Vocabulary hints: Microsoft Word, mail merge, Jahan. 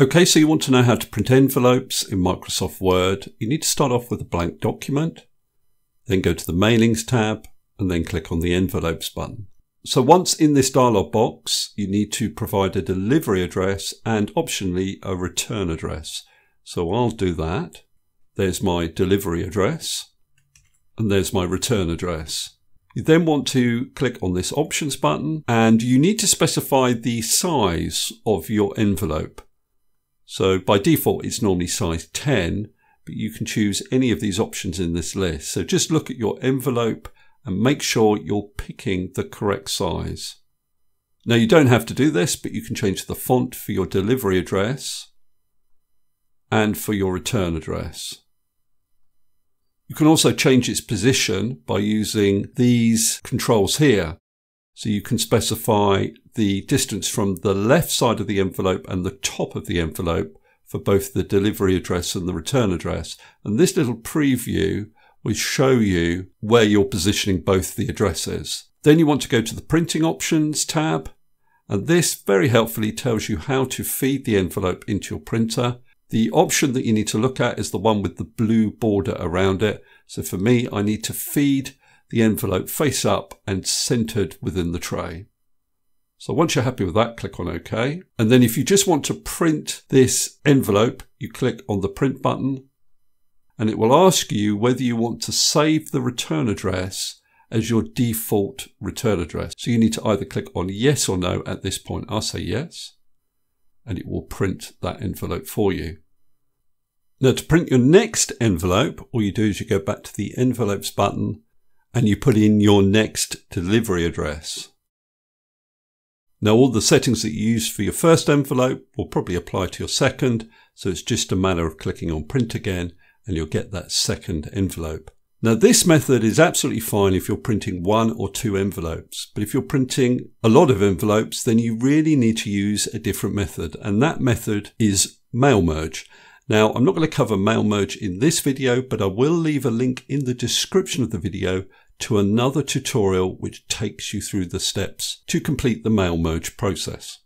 Okay, so you want to know how to print envelopes in Microsoft Word. You need to start off with a blank document, then go to the Mailings tab, and then click on the Envelopes button. So once in this dialog box, you need to provide a delivery address and optionally a return address. So I'll do that. There's my delivery address, and there's my return address. You then want to click on this Options button, and you need to specify the size of your envelope. So by default, it's normally size 10, but you can choose any of these options in this list. So just look at your envelope and make sure you're picking the correct size. Now you don't have to do this, but you can change the font for your delivery address and for your return address. You can also change its position by using these controls here. So you can specify the distance from the left side of the envelope and the top of the envelope for both the delivery address and the return address. And this little preview will show you where you're positioning both the addresses. Then you want to go to the Printing Options tab. And this very helpfully tells you how to feed the envelope into your printer. The option that you need to look at is the one with the blue border around it. So for me, I need to feed the envelope face up and centered within the tray. So once you're happy with that, click on OK. And then if you just want to print this envelope, you click on the print button and it will ask you whether you want to save the return address as your default return address. So you need to either click on yes or no at this point. I'll say yes, and it will print that envelope for you. Now to print your next envelope, all you do is you go back to the Envelopes button and you put in your next delivery address. Now all the settings that you use for your first envelope will probably apply to your second, so it's just a matter of clicking on print again and you'll get that second envelope. Now this method is absolutely fine if you're printing one or two envelopes, but if you're printing a lot of envelopes, then you really need to use a different method, and that method is mail merge. Now, I'm not going to cover mail merge in this video, but I will leave a link in the description of the video to another tutorial which takes you through the steps to complete the mail merge process.